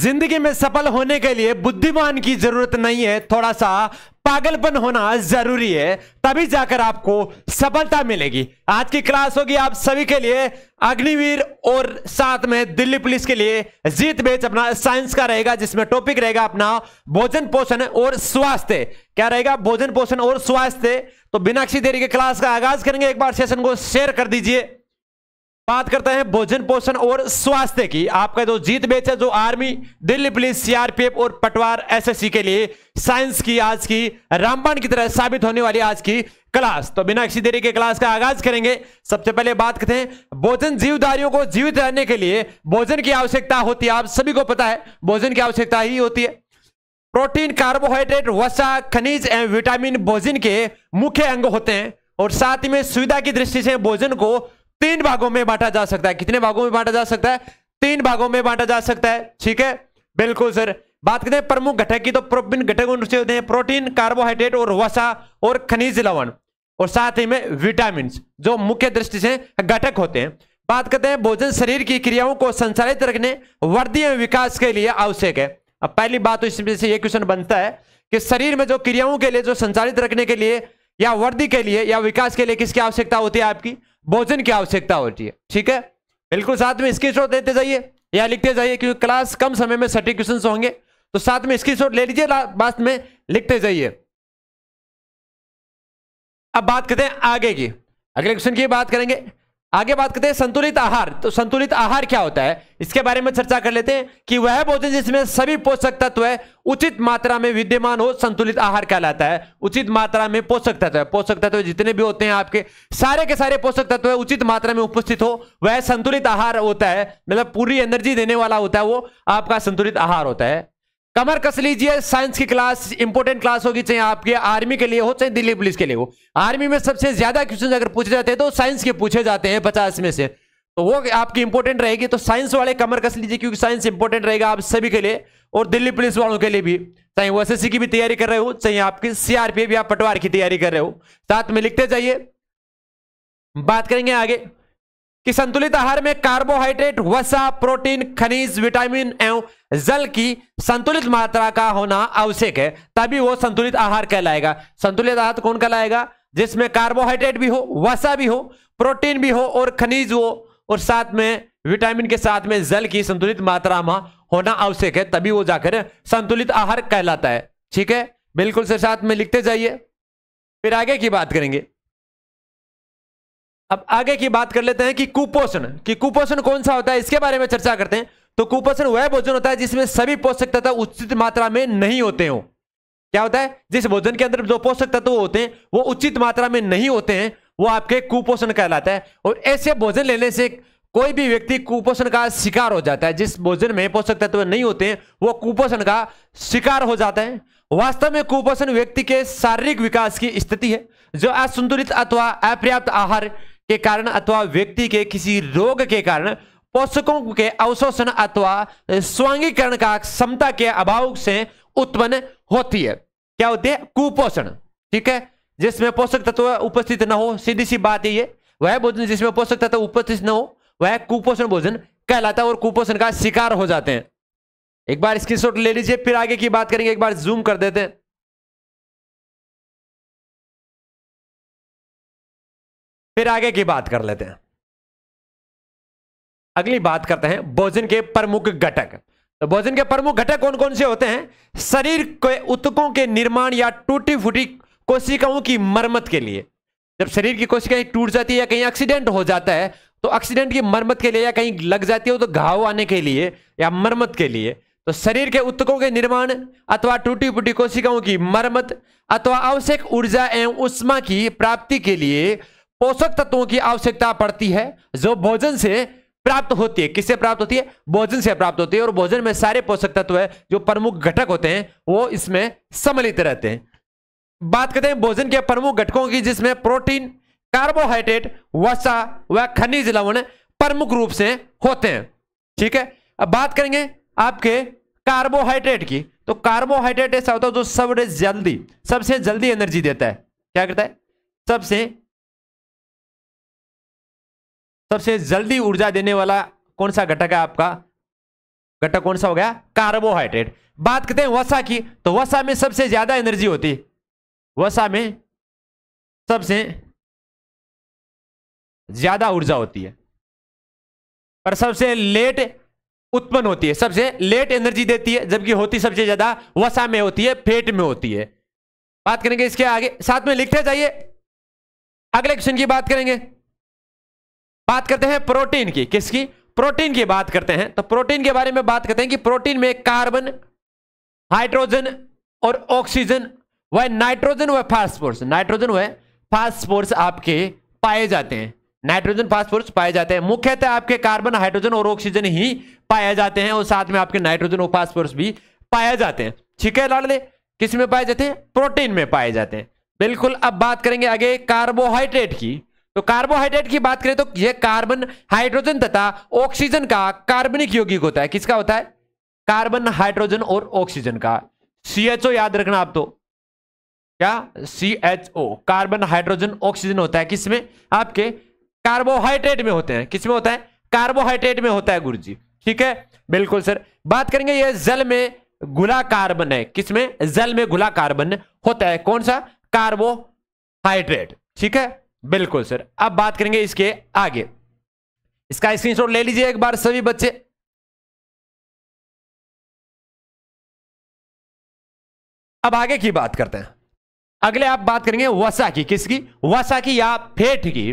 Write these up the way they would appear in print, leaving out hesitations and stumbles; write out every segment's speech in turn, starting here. जिंदगी में सफल होने के लिए बुद्धिमान की जरूरत नहीं है, थोड़ा सा पागलपन होना जरूरी है, तभी जाकर आपको सफलता मिलेगी। आज की क्लास होगी आप सभी के लिए अग्निवीर और साथ में दिल्ली पुलिस के लिए जीत बैच अपना साइंस का रहेगा, जिसमें टॉपिक रहेगा अपना भोजन पोषण और स्वास्थ्य। क्या रहेगा? भोजन पोषण और स्वास्थ्य। तो बिना किसी देरी के क्लास का आगाज करेंगे। एक बार सेशन को शेयर कर दीजिए। बात करते हैं भोजन पोषण और स्वास्थ्य की। आपका जो जीत बैच है, जो आर्मी, दिल्ली पुलिस, सीआरपीएफ और पटवार एसएससी के लिए साइंस की आज की रामबाण की तरह साबित होने वाली आज की क्लास। तो बिना किसी देरी के क्लास का आगाज करेंगे। सबसे पहले बात करते हैं, भोजन जीवधारियों को जीवित रहने के लिए भोजन की आवश्यकता होती है। आप सभी को पता है भोजन की आवश्यकता ही होती है। प्रोटीन, कार्बोहाइड्रेट, वसा, खनिज एवं विटामिन भोजन के मुख्य अंग होते हैं। और साथ में सुविधा की दृष्टि से भोजन को 3 भागों में बांटा जा सकता है। कितने भागों में बांटा जा सकता है? 3 भागों में बांटा जा सकता है। ठीक है, बिल्कुल सर। बात करते हैं प्रमुख घटक की, तो प्रमुख घटक कौन से होते हैं? प्रोटीन, कार्बोहाइड्रेट और वसा और खनिज लवण और साथ ही में विटामिन, जो मुख्य दृष्टि से घटक होते हैं। बात करते हैं भोजन शरीर की क्रियाओं को संचालित रखने, वृद्धि एवं विकास के लिए आवश्यक है। अब पहली बात तो इसमें से ये क्वेश्चन बनता है कि शरीर में जो क्रियाओं के लिए, जो संचालित रखने के लिए या वृद्धि के लिए या विकास के लिए किसकी आवश्यकता होती है? आपकी भोजन की आवश्यकता होती है। ठीक है, बिल्कुल। साथ में स्क्रीनशॉट देते जाइए या लिखते जाइए, क्योंकि क्लास कम समय में सटीक क्वेश्चंस होंगे, तो साथ में स्क्रीनशॉट ले लीजिए, बाद में लिखते जाइए। अब बात करते हैं आगे की, अगले क्वेश्चन की बात करेंगे। आगे बात करते हैं संतुलित आहार। तो संतुलित आहार क्या होता है, इसके बारे में चर्चा कर लेते हैं कि वह भोजन जिसमें सभी पोषक तत्व उचित मात्रा में विद्यमान हो, संतुलित आहार कहलाता है। उचित मात्रा में पोषक तत्व, पोषक तत्व जितने भी होते हैं आपके सारे के सारे पोषक तत्व उचित मात्रा में उपस्थित हो, वह संतुलित आहार होता है। मतलब पूरी एनर्जी देने वाला होता है, वो आपका संतुलित आहार होता है। कमर कस लीजिए, साइंस की क्लास इंपोर्टेंट क्लास होगी, चाहे आपके आर्मी के लिए हो, चाहे दिल्ली पुलिस के लिए हो। आर्मी में सबसे ज्यादा क्वेश्चन अगर पूछे जाते हैं तो साइंस के पूछे जाते हैं 50 में से, तो वो आपकी इंपोर्टेंट रहेगी। तो साइंस वाले कमर कस लीजिए, क्योंकि साइंस इंपोर्टेंट रहेगा आप सभी के लिए और दिल्ली पुलिस वालों के लिए भी, चाहे वो एसएससी की भी तैयारी कर रहे हो, चाहे आपकी सीआरपीएफ या पटवार की तैयारी कर रहे हो। साथ में लिखते जाइए। बात करेंगे आगे कि संतुलित आहार में कार्बोहाइड्रेट, वसा, प्रोटीन, खनिज, विटामिन एवं जल की संतुलित मात्रा का होना आवश्यक है, तभी वो संतुलित आहार कहलाएगा। संतुलित आहार कौन कहलाएगा? जिसमें कार्बोहाइड्रेट भी हो, वसा भी हो, प्रोटीन भी हो और खनिज हो और साथ में विटामिन के साथ में जल की संतुलित मात्रा में होना आवश्यक है, तभी वो जाकर संतुलित आहार कहलाता है। ठीक है, बिल्कुल सर। साथ में लिखते जाइए, फिर आगे की बात करेंगे। अब आगे की बात कर लेते हैं कि कुपोषण, कि कुपोषण कौन सा होता है, इसके बारे में चर्चा करते हैं। तो कुपोषण वह भोजन होता है जिसमें सभी पोषक तत्व उचित मात्रा में नहीं होते हो। क्या होता है? जिस भोजन के अंदर जो पोषक तत्व होते हैं वो उचित मात्रा में नहीं होते हैं, वो आपके कुपोषण कहलाता है। और ऐसे भोजन लेने से कोई भी व्यक्ति कुपोषण का शिकार हो जाता है। जिस भोजन में पोषक तत्व नहीं होते हैं वो कुपोषण का शिकार हो जाता है। वास्तव में कुपोषण व्यक्ति के शारीरिक विकास की स्थिति है जो असंतुलित अथवा अपर्याप्त आहार के कारण अथवा व्यक्ति के किसी रोग के कारण पोषकों के अवशोषण अथवा स्वांगीकरण का क्षमता के अभाव से उत्पन्न होती है। क्या होती है? कुपोषण। ठीक है, जिसमें पोषक तत्व उपस्थित न हो, सीधी सी बात है ये, वह भोजन जिसमें पोषक तत्व उपस्थित न हो वह कुपोषण भोजन कहलाता है और कुपोषण का शिकार हो जाते हैं। एक बार स्क्रीनशॉट ले लीजिए, फिर आगे की बात करेंगे। एक बार जूम कर देते हैं। फिर आगे की बात कर लेते हैं। अगली बात करते हैं भोजन के प्रमुख घटक। तो भोजन के प्रमुख घटक कौन कौन से होते हैं? शरीर के ऊतकों के निर्माण या टूटी फूटी कोशिकाओं की मरम्मत के लिए। जब शरीर की कोशिकाएं टूट जाती है या कहीं एक्सीडेंट हो जाता है, तो एक्सीडेंट की मरम्मत के लिए या कहीं लग जाती हो तो घाव आने के लिए या मरम्मत के लिए, तो शरीर के ऊतकों के निर्माण अथवा टूटी फूटी कोशिकाओं की मरम्मत अथवा आवश्यक ऊर्जा एवं ऊष्मा की प्राप्ति के लिए पोषक तत्वों की आवश्यकता पड़ती है, जो भोजन से प्राप्त होती है। किससे प्राप्त होती है? भोजन से प्राप्त होती है। और भोजन में सारे पोषक तत्व है जो प्रमुख घटक होते हैं वो इसमें सम्मिलित रहते हैं। बात करते हैं भोजन के प्रमुख घटकों की, जिसमें प्रोटीन, कार्बोहाइड्रेट, वसा व खनिज लवण प्रमुख रूप से होते हैं। ठीक है, अब बात करेंगे आपके कार्बोहाइड्रेट की। तो कार्बोहाइड्रेट ऐसा होता है जो सबसे जल्दी एनर्जी देता है। क्या करता है? सबसे जल्दी ऊर्जा देने वाला कौन सा घटक है आपका? घटक कौन सा हो गया? कार्बोहाइड्रेट। बात करते हैं वसा की, तो वसा में सबसे ज्यादा एनर्जी होती है, वसा में सबसे ज्यादा ऊर्जा होती है पर सबसे लेट उत्पन्न होती है, सबसे लेट एनर्जी देती है, जबकि होती सबसे ज्यादा वसा में होती है, फेट में होती है। बात करेंगे इसके आगे, साथ में लिखते जाइए। अगले क्वेश्चन की बात करेंगे, बात करते हैं प्रोटीन की। किसकी? प्रोटीन की बात करते हैं। तो प्रोटीन के बारे में बात करते हैं कि प्रोटीन में कार्बन, हाइड्रोजन और ऑक्सीजन व नाइट्रोजन व फास्फोरस, नाइट्रोजन व फास्फोरस आपके पाए जाते हैं, नाइट्रोजन फास्फोरस पाए जाते हैं। मुख्यतः आपके कार्बन, हाइड्रोजन और ऑक्सीजन ही पाए जाते हैं और साथ में आपके नाइट्रोजन और फास्फोरस भी पाए जाते हैं। ठीक है लाडले, किस में पाए जाते हैं? प्रोटीन में पाए जाते हैं, बिल्कुल। अब बात करेंगे आगे कार्बोहाइड्रेट की। तो कार्बोहाइड्रेट की बात करें तो यह कार्बन, हाइड्रोजन तथा ऑक्सीजन का कार्बनिक यौगिक होता है। किसका होता है? कार्बन, हाइड्रोजन और ऑक्सीजन का। CHO याद रखना आप, तो क्या CHO कार्बन, हाइड्रोजन, ऑक्सीजन होता है किसमें? आपके कार्बोहाइड्रेट में होते हैं। किसमें होता है? कार्बोहाइड्रेट में होता है गुरु जी। ठीक है, बिल्कुल सर। बात करेंगे यह जल में घुला कार्बन है। किसमें? जल में घुला कार्बन होता है। कौन सा? कार्बोहाइड्रेट। ठीक है, बिल्कुल सर। अब बात करेंगे इसके आगे, इसका स्क्रीनशॉट ले लीजिए एक बार सभी बच्चे। अब आगे की बात करते हैं, अगले आप बात करेंगे वसा की। किसकी? वसा की या फेट की।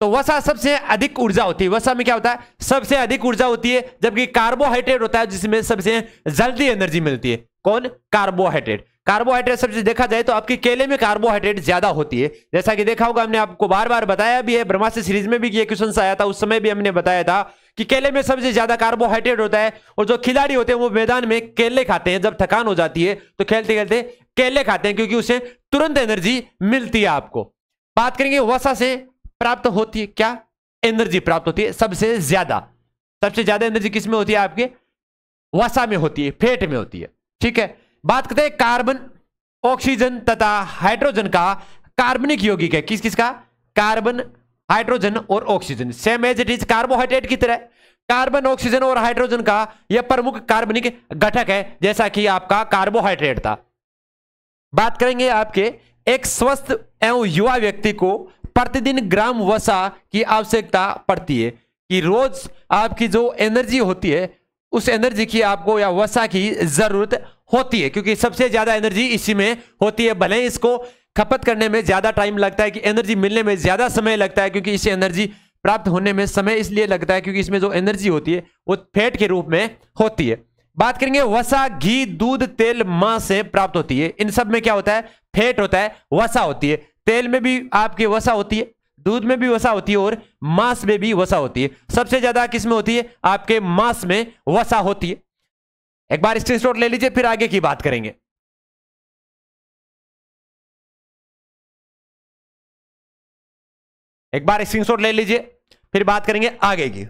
तो वसा सबसे अधिक ऊर्जा होती है, वसा में क्या होता है? सबसे अधिक ऊर्जा होती है, जबकि कार्बोहाइड्रेट होता है जिसमें सबसे जल्दी एनर्जी मिलती है। कौन? कार्बोहाइड्रेट। कार्बोहाइड्रेट सबसे देखा जाए तो आपके केले में कार्बोहाइड्रेट ज्यादा होती है, जैसा कि देखा होगा, हमने आपको बार बार बताया भी है, ब्रह्मास्त्र सीरीज में भी ये क्वेश्चन आया था, उस समय भी हमने बताया था कि केले में सबसे ज्यादा कार्बोहाइड्रेट होता है। और जो खिलाड़ी होते हैं वो मैदान में केले खाते हैं, जब थकान हो जाती है तो खेलते खेलते केले खाते हैं, क्योंकि उसे तुरंत एनर्जी मिलती है। आपको बात करेंगे वसा से प्राप्त होती है क्या एनर्जी? प्राप्त होती है सबसे ज्यादा, सबसे ज्यादा एनर्जी किसमें होती है? आपके वसा में होती है, फेट में होती है। ठीक है, बात करते हैं कार्बन, ऑक्सीजन तथा हाइड्रोजन का कार्बनिक यौगिक है। किस किस का? कार्बन, हाइड्रोजन और oxygen. Same as it is carbohydrate की तरह कार्बन, ऑक्सीजन और हाइड्रोजन का यह प्रमुख कार्बनिक घटक है, जैसा कि आपका कार्बोहाइड्रेट था। बात करेंगे आपके एक स्वस्थ एवं युवा व्यक्ति को प्रतिदिन ग्राम वसा की आवश्यकता पड़ती है, कि रोज आपकी जो एनर्जी होती है उस एनर्जी की आपको या वसा की जरूरत होती है, क्योंकि सबसे ज्यादा एनर्जी इसी में होती है। भले इसको खपत करने में ज्यादा टाइम लगता है, कि एनर्जी मिलने में ज्यादा समय लगता है, क्योंकि इसे एनर्जी प्राप्त होने में समय इसलिए लगता है क्योंकि इसमें जो एनर्जी होती है वो फैट के रूप में होती है। बात करेंगे वसा घी, दूध, तेल, मांस से प्राप्त होती है। इन सब में क्या होता है? फैट होता है, वसा होती है। तेल में भी आपकी वसा होती है, दूध में भी वसा होती है और मांस में भी वसा होती है। सबसे ज्यादा किसमें होती है? आपके मांस में वसा होती है। एक बार स्क्रीनशॉट ले लीजिए, फिर आगे की बात करेंगे। एक बार स्क्रीनशॉट ले लीजिए, फिर बात करेंगे आगे की।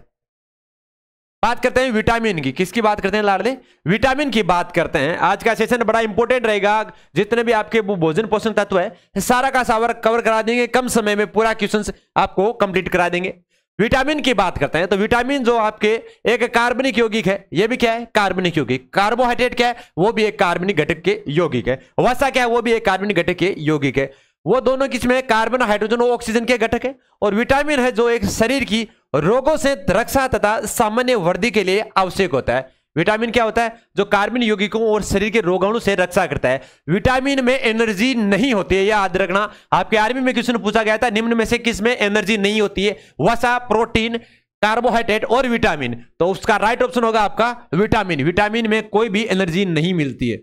बात करते हैं विटामिन की। किसकी बात करते हैं लाडले? विटामिन की बात करते हैं। आज का सेशन बड़ा इंपॉर्टेंट रहेगा, जितने भी आपके भोजन पोषण तत्व है सारा का सावर कवर करा देंगे, कम समय में पूरा क्वेश्चन आपको कंप्लीट करा देंगे। विटामिन की बात करते हैं तो विटामिन जो आपके एक कार्बनिक यौगिक है, यह भी क्या है? कार्बनिक यौगिक। कार्बोहाइड्रेट क्या है? वो भी एक कार्बनिक घटक के यौगिक है। वसा क्या है? वो भी एक कार्बनिक घटक के यौगिक है। वो दोनों किसमें है? कार्बन, हाइड्रोजन और ऑक्सीजन के घटक है। और विटामिन है जो एक शरीर की रोगों से रक्षा तथा सामान्य वृद्धि के लिए आवश्यक होता है। विटामिन क्या होता है? जो कार्बनिक यौगिकों और शरीर के रोगाणु से रक्षा करता है। विटामिन में एनर्जी नहीं होती है, याद रखना। आपके आर्मी में क्वेश्चन पूछा गया था, निम्न में से किस में एनर्जी नहीं होती है? वसा, प्रोटीन, कार्बोहाइड्रेट और विटामिन। तो उसका राइट ऑप्शन होगा आपका विटामिन। विटामिन में कोई भी एनर्जी नहीं मिलती है,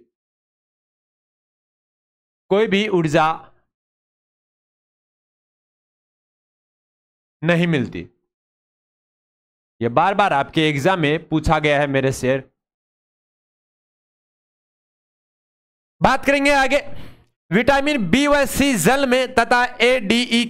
कोई भी ऊर्जा नहीं मिलती। ये बार बार आपके एग्जाम में पूछा गया है मेरे शेर। बात करेंगे आगे, विटामिन बी व सी जल में तथा ADE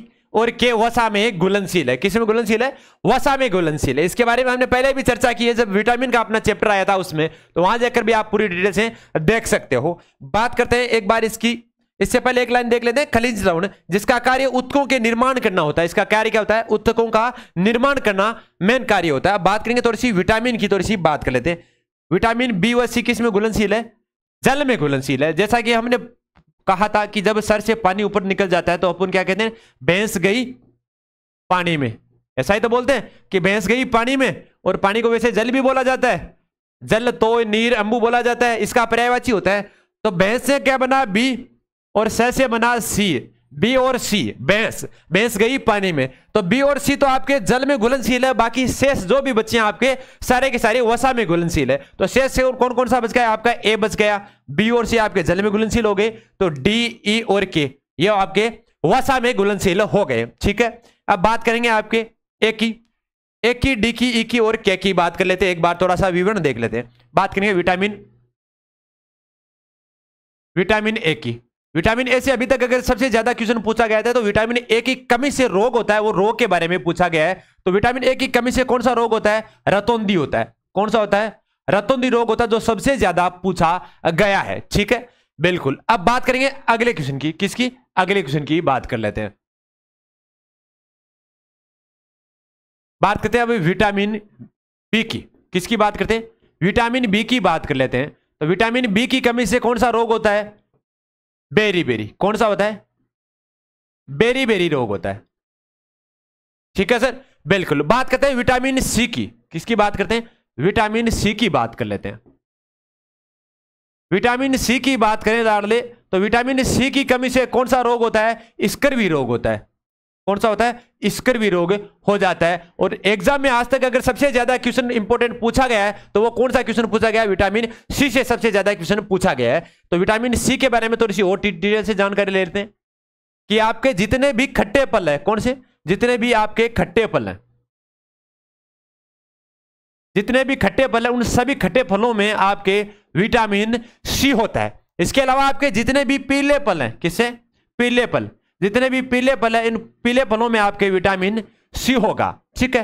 और K वसा में घुलनशील है। किस में घुलनशील है? वसा में घुलनशील है। इसके बारे में हमने पहले भी चर्चा की है, जब विटामिन का अपना चैप्टर आया था उसमें, तो वहां जाकर भी आप पूरी डिटेल से देख सकते हो। बात करते हैं एक बार इसकी, इससे पहले एक लाइन देख लेते हैं। खनिज लवण, जिसका कार्य उत्तकों के निर्माण करना होता है। इसका कार्य क्या होता है? उत्तकों का निर्माण करना मेन कार्य होता है। बात करेंगे थोड़ी सी विटामिन की, थोड़ी सी बात कर लेते हैं। विटामिन बी व सी किस में घुलनशील है? जल में घुलनशील है। जैसा कि हमने कहा था कि जब सर से पानी ऊपर निकल जाता है तो अपन क्या कहते हैं? भैंस गई पानी में। ऐसा ही तो बोलते हैं कि भैंस गई पानी में, और पानी को वैसे जल भी बोला जाता है, जल तो नीर अंबू बोला जाता है, इसका पर्यायवाची होता है। तो भैंस से क्या बना? बी, और स से बना सी। बी और सी, भैंस, भैंस गई पानी में। तो बी और सी तो आपके जल में घुलनशील है, बाकी शेष जो भी बच्चे हैं आपके सारे के सारे वसा में घुलनशील है। तो शेष से कौन कौन सा बच गया? आपका ए बच गया, बी और सी आपके जल में घुलनशील हो गए, तो डी, ई और के ये आपके वसा में घुलनशील हो गए। ठीक है, अब बात करेंगे आपके ए की, डी की, ई की और के की बात कर लेते हैं। एक बार थोड़ा सा विवरण देख लेते हैं। बात करेंगे विटामिन ए की। विटामिन ए से अभी तक अगर सबसे ज्यादा क्वेश्चन पूछा गया था तो विटामिन ए की कमी से रोग होता है, वो रोग के बारे में पूछा गया है। तो विटामिन ए की कमी से कौन सा रोग होता है? रतौंधी होता है। कौन सा होता है? रतौंधी रोग होता है, जो सबसे ज्यादा पूछा गया है। ठीक है, बिल्कुल। अब बात करेंगे अगले क्वेश्चन की। किसकी? अगले क्वेश्चन की बात कर लेते हैं। बात करते हैं अभी विटामिन बी की। किसकी बात करते हैं? विटामिन बी की बात कर लेते हैं। तो विटामिन बी की कमी से कौन सा रोग होता है? Beriberi. कौन सा होता है? बेरी बेरी रोग होता है। ठीक है सर, बिल्कुल। बात करते हैं विटामिन सी की। किसकी बात करते हैं? विटामिन सी की बात कर लेते हैं। विटामिन सी की बात करें लाडले, तो विटामिन सी की कमी से कौन सा रोग होता है? स्कर्वी रोग होता है। कौन सा होता है? स्कर्वी रोग हो जाता है। और एग्जाम में आज तक अगर सबसे ज्यादा क्वेश्चन इंपॉर्टेंट पूछा गया है तो वो कौन सा क्वेश्चन पूछा गया है? विटामिन सी से सबसे ज्यादा क्वेश्चन पूछा गया है। तो विटामिन सी के बारे में थोड़ी सी और डिटेल से जानकारी ले लेते हैं कि आपके जितने भी खट्टे फल है, कौन से? जितने भी आपके खट्टे फल हैं, जितने भी खट्टे फल है, उन सभी खट्टे फलों में आपके विटामिन सी होता है। इसके अलावा आपके जितने भी पीले फल हैं, किससे? पीले फल, जितने भी पीले फल है, इन पीले फलों में आपके विटामिन सी होगा। ठीक है,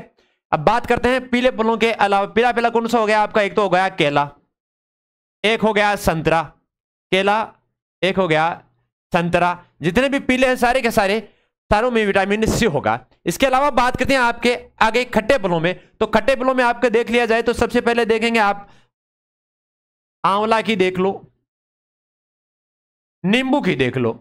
अब बात करते हैं पीले फलों के अलावा पीला पीला कौन सा हो गया आपका? एक तो हो गया केला, एक हो गया संतरा। केला, एक हो गया संतरा, जितने भी पीले हैं सारे के सारे, सारों में विटामिन सी होगा। इसके अलावा बात करते हैं आपके आगे खट्टे फलों में। तो खट्टे फलों में आपके देख लिया जाए तो सबसे पहले देखेंगे आप आंवला की, देख लो नींबू की, देख लो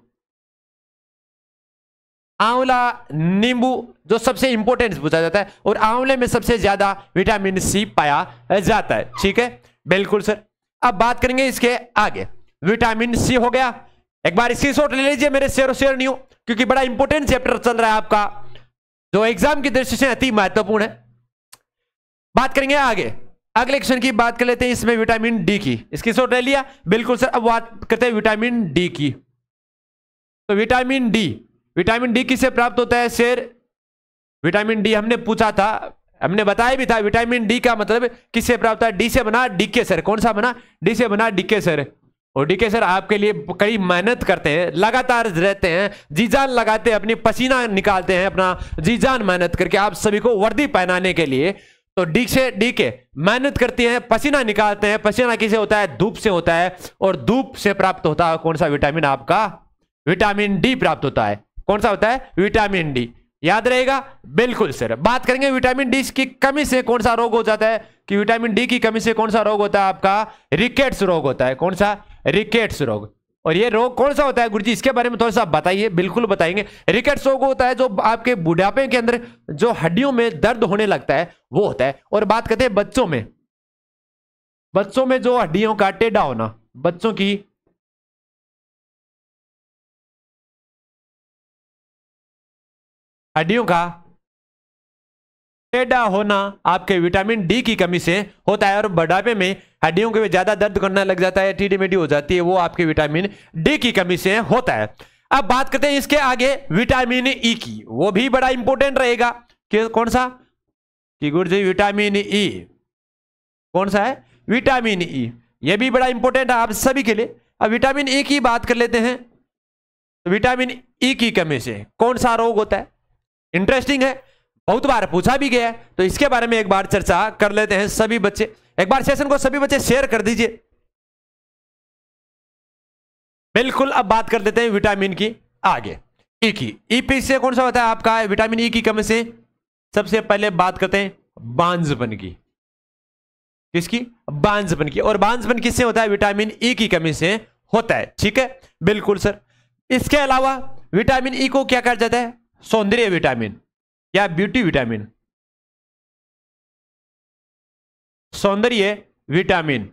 आंवला, नींबू, जो सबसे इंपॉर्टेंट पूछा जाता है, और आंवले में सबसे ज्यादा विटामिन सी पाया जाता है। ठीक है, बिल्कुल सर। अब बात करेंगे इसके आगे, विटामिन सी हो गया। एक बार स्क्रीनशॉट ले लीजिए मेरे शेयरनियो, क्योंकि बड़ा इंपॉर्टेंट चैप्टर चल रहा है आपका, जो एग्जाम की दृष्टि से अति महत्वपूर्ण है। बात करेंगे आगे अगले क्वेश्चन की। बात कर लेते हैं इसमें विटामिन डी की। स्क्रीनशॉट ले लिया? बिल्कुल सर। अब बात करते हैं विटामिन डी की। तो विटामिन डी किससे प्राप्त होता है शेर? विटामिन डी हमने पूछा था, हमने बताया भी था विटामिन डी का मतलब किससे प्राप्त होता है। डी से बना डीके सर। कौन सा बना? डी से बना डीके सर। और डीके सर आपके लिए कड़ी मेहनत करते हैं, लगातार रहते हैं, जी जान लगाते हैं, अपनी पसीना निकालते हैं, अपना जी जान मेहनत करके आप सभी को वर्दी पहनाने के लिए। तो डी से डीके, मेहनत करती हैं, पसीना निकालते हैं। पसीना किससे होता है? धूप से होता है, और धूप से प्राप्त होता है कौन सा विटामिन? आपका विटामिन डी प्राप्त होता है। कौन सा होता है? विटामिन डी, याद रहेगा। बिल्कुल सर। बात करेंगे विटामिन डी की कमी से कौन सा रोग हो जाता है? कि विटामिन डी की कमी से कौन सा रोग होता है? आपका रिकेट्स रोग होता है। कौन सा? रिकेट्स रोग। और ये रोग कौन सा होता है गुरुजी? इसके बारे में थोड़ा सा बताइए। बिल्कुल बताएंगे। रिकेट्स रोग होता है जो आपके बुढ़ापे के अंदर जो हड्डियों में दर्द होने लगता है वो होता है। और बात करते हैं बच्चों में। बच्चों में जो हड्डियों का टेढ़ा होना, बच्चों की हड्डियों का टेढ़ा होना आपके विटामिन डी की कमी से होता है। और बुढ़ापे में हड्डियों के ज्यादा दर्द करने लग जाता है, टीढ़ी मेढ़ी हो जाती है, वो आपके विटामिन डी की कमी से होता है। अब बात करते हैं इसके आगे विटामिन ई की। वो भी बड़ा इंपॉर्टेंट रहेगा कि कौन सा? कि गुरु जी विटामिन ई कौन सा है? Vitamin E. ये भी बड़ा इंपॉर्टेंट है आप सभी के लिए। अब विटामिन ई की बात कर लेते हैं। विटामिन ई की कमी से कौन सा रोग होता है? इंटरेस्टिंग है, बहुत बार पूछा भी गया है, तो इसके बारे में एक बार चर्चा कर लेते हैं सभी बच्चे। एक बार सेशन को सभी बच्चे शेयर कर दीजिए। बिल्कुल। अब बात कर देते हैं विटामिन की आगे ई की। ई से कौन सा होता है आपका विटामिन ई की कमी से? सबसे पहले बात करते हैं बांझपन की। किसकी? बांझपन की। और बांझपन किससे होता है? विटामिन ई की कमी से होता है। ठीक है, बिल्कुल सर। इसके अलावा विटामिन ई को क्या कहा जाता है? सौंदर्य विटामिन या ब्यूटी विटामिन, सौंदर्य विटामिन।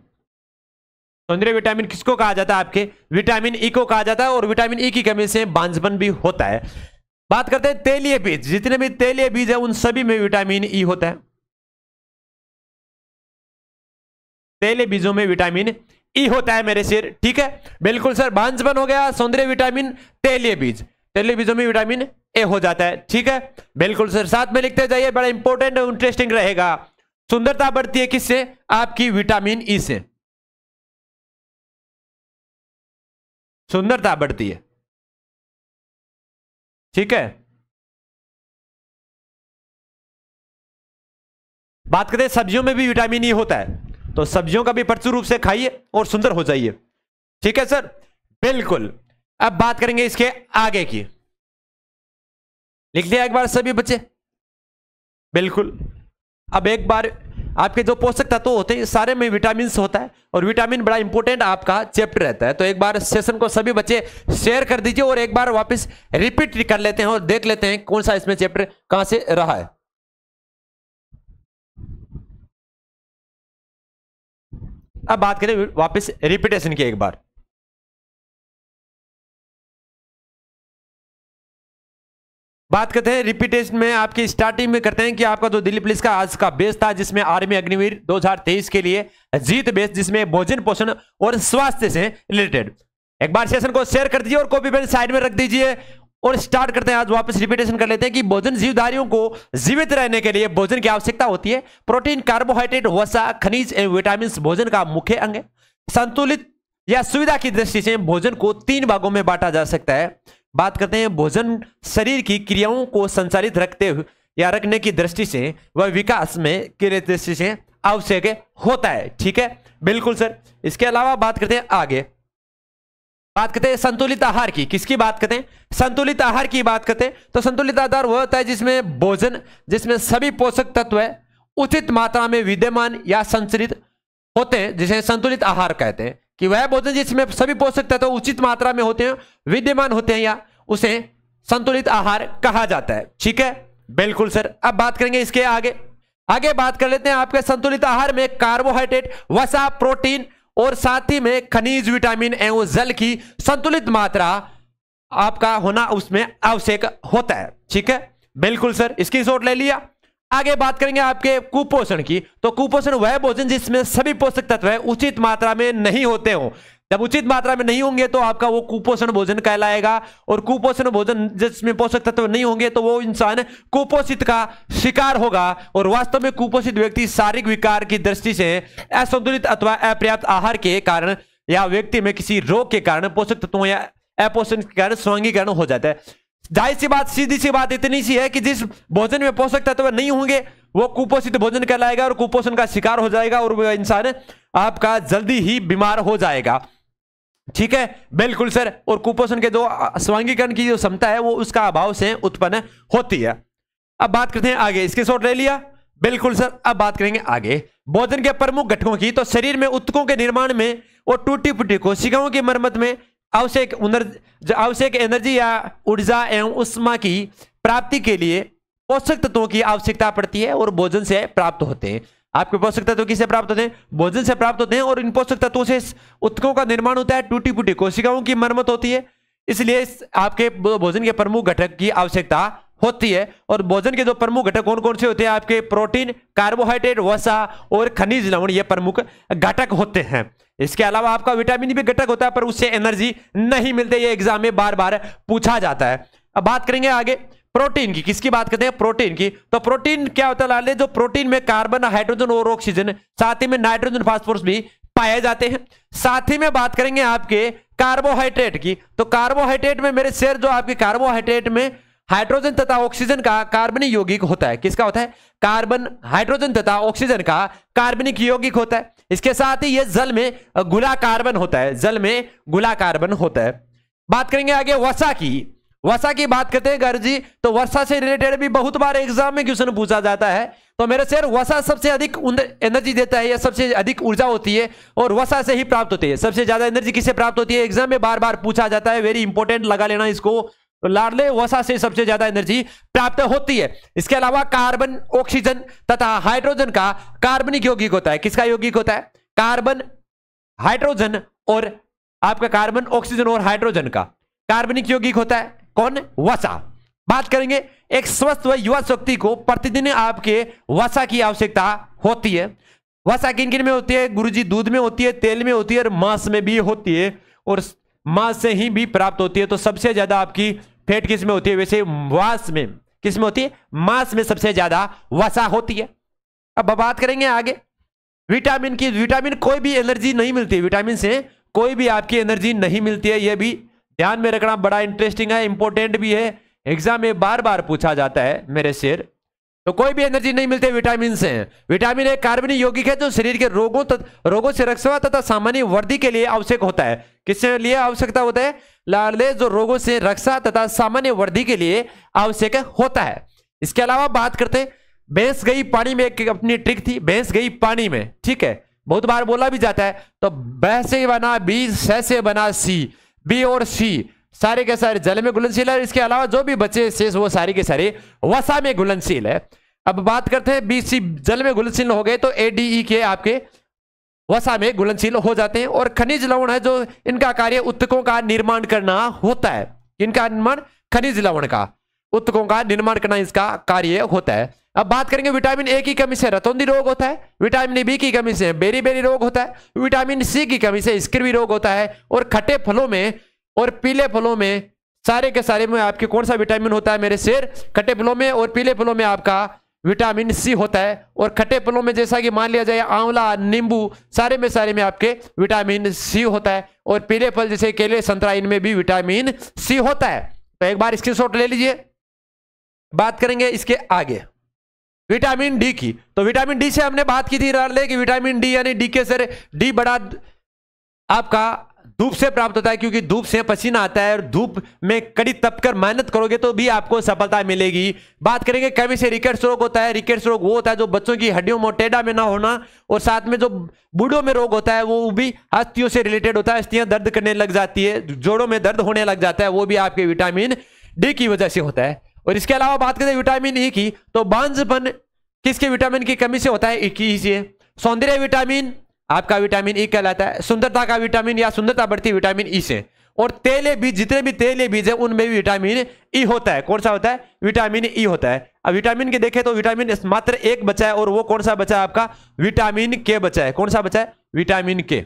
सौंदर्य विटामिन किसको कहा जाता है? आपके विटामिन ई को कहा जाता है। और विटामिन ई की कमी से बांझपन भी होता है। बात करते हैं तेलीय बीज। जितने भी तेलीय बीज है उन सभी में विटामिन ई होता है। तेलीय बीजों में विटामिन ई होता है मेरे शेर। ठीक है, बिल्कुल सर। बांझपन हो गया, सौंदर्य विटामिन, तेलीय बीज। तेलीय बीजों में विटामिन ए हो जाता है। ठीक है, बिल्कुल सर। साथ में लिखते जाइए, बड़ा इंपॉर्टेंट और इंटरेस्टिंग रहेगा। सुंदरता बढ़ती है किससे? आपकी विटामिन ई से सुंदरता बढ़ती है। ठीक है, बात करते हैं सब्जियों में भी विटामिन ई होता है, तो सब्जियों का भी प्रचुर रूप से खाइए और सुंदर हो जाइए। ठीक है सर, बिल्कुल। अब बात करेंगे इसके आगे की। लिख लिया एक बार सभी बच्चे? बिल्कुल। अब एक बार आपके जो पोषक तत्व होते हैं सारे में विटामिन होता है, और विटामिन बड़ा इंपॉर्टेंट आपका चैप्टर रहता है। तो एक बार सेशन को सभी बच्चे शेयर कर दीजिए और एक बार वापस रिपीट कर लेते हैं और देख लेते हैं कौन सा इसमें चैप्टर कहां से रहा है। अब बात करें वापस रिपीटेशन की। एक बार बात करते हैं रिपीटेशन में। आपकी स्टार्टिंग में करते हैं कि आपका जो दिल्ली पुलिस का आज का बेस था, जिसमें आर्मी अग्निवीर 2023 के लिए जीत बेस, जिसमें भोजन पोषण और स्वास्थ्य से रिलेटेड। एक बार सेशन को शेयर कर दीजिए और कॉपी पेन साइड में रख दीजिए और स्टार्ट करते हैं। आज वापस रिपीटेशन कर लेते हैं कि भोजन जीवधारियों को जीवित रहने के लिए भोजन की आवश्यकता होती है। प्रोटीन, कार्बोहाइड्रेट, वसा, खनिज एवं विटामिन भोजन का मुख्य अंग है। संतुलित या सुविधा की दृष्टि से भोजन को 3 भागों में बांटा जा सकता है। बात करते हैं भोजन शरीर की क्रियाओं को संचालित रखते हुए या रखने की दृष्टि से वह विकास में की दृष्टि से आवश्यक होता है। ठीक है, बिल्कुल सर। इसके अलावा बात करते हैं आगे। बात करते हैं संतुलित आहार की। किसकी बात करते हैं? संतुलित आहार की बात करते हैं। तो संतुलित आहार वह होता है जिसमें भोजन, जिसमें सभी पोषक तत्व उचित मात्रा में विद्यमान या संचरित होते हैं, जिसे संतुलित आहार कहते हैं। कि वह भोजन जिसमें सभी पोषक तत्व उचित मात्रा में होते हैं, विद्यमान होते हैं, या उसे संतुलित आहार कहा जाता है। ठीक है, बिल्कुल सर। अब बात करेंगे इसके आगे। आगे बात कर लेते हैं आपके संतुलित आहार में कार्बोहाइड्रेट, वसा, प्रोटीन और साथ ही में खनिज, विटामिन एवं जल की संतुलित मात्रा आपका होना उसमें आवश्यक होता है। ठीक है, बिल्कुल सर। इसकी शॉर्ट ले लिया। आगे बात करेंगे आपके कुपोषण की। तो कुपोषण वह भोजन जिसमें सभी पोषक तत्व उचित मात्रा में नहीं होते हों। जब उचित मात्रा में नहीं होंगे तो आपका वो कुपोषण भोजन कहलाएगा। और कुपोषण भोजन जिसमें पोषक तत्व नहीं होंगे तो वो इंसान कुपोषित का शिकार होगा। और वास्तव में कुपोषित व्यक्ति शारीरिक विकार की दृष्टि से असंतुलित अथवा अपर्याप्त आहार के कारण या व्यक्ति में किसी रोग के कारण पोषक तत्वों या अपोषण के कारण स्वांगीकरण हो जाता है। जाहिर सी बात, सीधी सी बात इतनी सी है कि जिस भोजन में पोषक तत्व नहीं होंगे वो कुपोषित भोजन कहलाएगा और कुपोषण का शिकार हो जाएगा और वह इंसान आपका जल्दी ही बीमार हो जाएगा। ठीक है, बिल्कुल सर। और कुपोषण के जो स्वांगीकरण की जो क्षमता है वो उसका अभाव से उत्पन्न होती है। अब बात करते हैं आगे। इसके शॉर्ट ले लिया, बिल्कुल सर। अब बात करेंगे आगे भोजन के प्रमुख घटकों की। तो शरीर में ऊतकों के निर्माण में और टूटी फूटी कोशिकाओं की मरम्मत में आवश्यक एनर्जी या ऊर्जा एवं उष्मा की प्राप्ति के लिए पोषक तत्वों की आवश्यकता पड़ती है और भोजन से प्राप्त होते हैं। आपके पोषक तत्व किससे प्राप्त होते हैं? भोजन से प्राप्त होते हैं। और इन पोषक तत्वों से उत्तकों का निर्माण होता है, टूटी फूटी कोशिकाओं की मरम्मत होती है। इसलिए आपके भोजन के प्रमुख घटक की आवश्यकता होती है। और भोजन के जो प्रमुख घटक कौन कौन से होते हैं? आपके प्रोटीन, कार्बोहाइड्रेट, वसा और खनिज लवण, ये प्रमुख घटक होते हैं। इसके अलावा आपका विटामिन भी घटक होता है, पर उससे एनर्जी नहीं मिलती। ये एग्जाम में बार बार पूछा जाता है। अब बात करेंगे आगे प्रोटीन की। किसकी बात करते हैं? प्रोटीन की। तो प्रोटीन क्या होता है लाले? जो प्रोटीन में कार्बन, हाइड्रोजन और ऑक्सीजन, साथ ही में नाइट्रोजन, फास्फोरस भी पाए जाते हैं। साथ ही में बात करेंगे आपके कार्बोहाइड्रेट की। तो कार्बोहाइड्रेट में मेरे शेर, जो आपके कार्बोहाइड्रेट में हाइड्रोजन तथा ऑक्सीजन का कार्बनिक यौगिक होता है। किसका होता है? कार्बन, हाइड्रोजन तथा ऑक्सीजन का कार्बनिक यौगिक होता है। इसके साथ ही ये जल में गुला कार्बन होता है। जल में गुला कार्बन होता है। बात करेंगे आगे वसा की। वसा की बात करते हैं गर्जी। तो वर्षा से रिलेटेड भी बहुत बार एग्जाम में क्वेश्चन पूछा जाता है। तो मेरे शेर वसा सबसे अधिक एनर्जी देता है या सबसे अधिक ऊर्जा होती है और वसा से ही प्राप्त होती है। सबसे ज्यादा एनर्जी किससे प्राप्त होती है, एग्जाम में बार बार पूछा जाता है, वेरी इंपॉर्टेंट, लगा लेना इसको। तो लाडले वसा से सबसे ज्यादा एनर्जी प्राप्त होती है। इसके अलावा कार्बन, ऑक्सीजन तथा हाइड्रोजन का कार्बनिक यौगिक होता है। किसका यौगिक होता है, कार्बन, हाइड्रोजन और आपका कार्बन, ऑक्सीजन और हाइड्रोजन का कार्बनिक यौगिक होता है कौन, वसा। बात करेंगे एक स्वस्थ व युवा शक्ति को प्रतिदिन आपके वसा की आवश्यकता होती है। वसा किन किन में होती है गुरुजी, दूध में होती है, तेल में होती है और मांस में भी होती है और मांस से ही भी प्राप्त होती है। तो सबसे ज्यादा आपकी फैट किस में होती है, वैसे मांस में, किस में होती है, मांस में सबसे ज्यादा वसा होती है। अब बात करेंगे आगे विटामिन की। विटामिन कोई भी एनर्जी नहीं मिलती, विटामिन से कोई भी आपकी एनर्जी नहीं मिलती है, यह भी ध्यान में रखना, बड़ा इंटरेस्टिंग है, इंपॉर्टेंट भी है, एग्जाम में बार बार पूछा जाता है मेरे शेर। तो कोई भी एनर्जी नहीं मिलती विटामिन से। विटामिन एक कार्बनिक यौगिक है जो शरीर के रोगों से रक्षा तथा सामान्य वृद्धि के लिए आवश्यक होता है। किसके लिए आवश्यकता होता है, लाले, जो रोगों से रक्षा तथा सामान्य वृद्धि के लिए आवश्यक होता है। इसके अलावा बात करते हैं भैंस गई पानी में, एक अपनी ट्रिक थी, भैंस गई पानी में, ठीक है, बहुत बार बोला भी जाता है। तो ब से बना बी, से बना सी, बी और सी सारे के सारे जल में घुलनशील है। इसके अलावा जो भी बचे शेष वो सारे के सारे वसा में घुलनशील है। अब बात करते हैं बी सी जल में घुलनशील हो गए तो ए डी ई के आपके वसा में घुलनशील हो जाते हैं। और खनिज लवण है जो इनका कार्य उत्तकों का निर्माण करना होता है। इनका निर्माण खनिज लवण का, उत्तकों का निर्माण करना इसका कार्य होता है। अब बात करेंगे विटामिन ए की कमी से रतौंधी रोग होता है, विटामिन बी की कमी से बेरी बेरी रोग होता है, विटामिन सी की कमी से स्क्रीवी रोग होता है। और खट्टे फलों में और पीले फलों में सारे के सारे में आपके कौन सा विटामिन होता है मेरे शेर, खट्टे फलों में और पीले फलों में आपका विटामिन सी होता है। और खट्टे फलों में जैसा कि मान लिया जाए आंवला, नींबू, सारे में आपके विटामिन सी होता है। और पीले फल जैसे केले, संतरा, इनमें भी विटामिन सी होता है। तो एक बार स्क्रीनशॉट ले लीजिए। बात करेंगे इसके आगे विटामिन डी की। तो विटामिन डी से हमने बात की थी लाडले कि विटामिन डी यानी डीके सर, डी बड़ा आपका धूप से प्राप्त होता है, क्योंकि धूप से पसीना आता है और धूप में कड़ी तपकर मेहनत करोगे तो भी आपको सफलता मिलेगी। बात करेंगे कमी से रिकेट्स रोग होता है। रिकेट्स रोग वो होता है जो बच्चों की हड्डियों में टेढ़ा में ना होना, और साथ में जो बूढ़ों में रोग होता है वो भी अस्थियों से रिलेटेड होता है, अस्थियां दर्द करने लग जाती है, जोड़ों में दर्द होने लग जाता है, वो भी आपके विटामिन डी की वजह से होता है। और इसके अलावा बात करें विटामिन ई की, तो बांझपन किसके विटामिन की कमी से होता है, ई की से। सौंदर्य विटामिन आपका विटामिन ई कहलाता है, सुंदरता का विटामिन या सुंदरता बढ़ती विटामिन ई से। और तेले बीज, जितने भी तेले बीज है उनमें भी विटामिन ई होता है। कौन सा होता है, विटामिन ई होता है। अब विटामिन के देखें तो विटामिन मात्र एक बचा है और वो कौन सा बचा है आपका, विटामिन के बचा है। कौन सा बचा है, विटामिन के।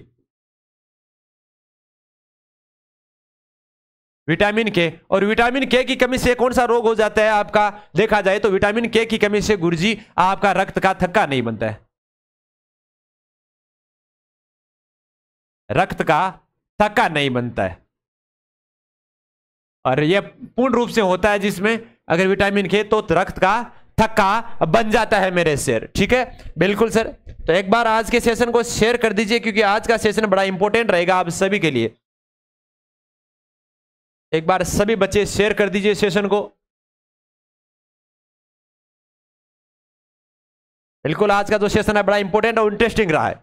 विटामिन के और विटामिन के की कमी से कौन सा रोग हो जाता है आपका, देखा जाए तो विटामिन के की कमी से गुरुजी आपका रक्त का थक्का नहीं बनता है, रक्त का थक्का नहीं बनता है। और यह पूर्ण रूप से होता है जिसमें अगर विटामिन के तो रक्त का थक्का बन जाता है मेरे शेर। ठीक है, बिल्कुल सर। तो एक बार आज के सेशन को शेयर कर दीजिए क्योंकि आज का सेशन बड़ा इंपॉर्टेंट रहेगा आप सभी के लिए। एक बार सभी बच्चे शेयर कर दीजिए सेशन को। बिल्कुल, आज का जो सेशन है बड़ा इंपॉर्टेंट और इंटरेस्टिंग रहा है।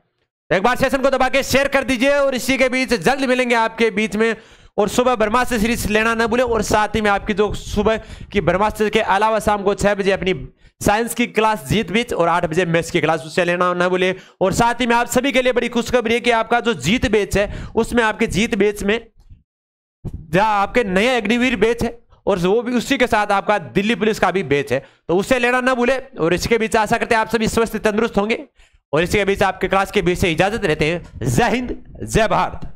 एक बार सेशन को दबा के शेयर कर दीजिए। और इसी के बीच जल्द मिलेंगे आपके बीच में। और सुबह ब्रह्मास्त्र सीरीज लेना ना भूलें। और साथ ही में आपकी जो सुबह की ब्रह्मास्त्र के अलावा शाम को 6 बजे अपनी साइंस की क्लास जीत बीच और 8 बजे मैथ्स की क्लास, उससे लेना ना भूलें। और साथ ही में आप सभी के लिए बड़ी खुशखबरी है कि आपका जो जीत बैच है उसमें आपके जीत बैच में जहाँ आपके नए अग्निवीर बैच है और वो भी उसी के साथ आपका दिल्ली पुलिस का भी बैच है, तो उससे लेना ना भूलें। और इसके बीच आशा करते हैं आप सभी स्वस्थ तंदुरुस्त होंगे। और इसके बीच आपके क्लास के बीच से इजाजत लेते हैं। जय हिंद, जय भारत।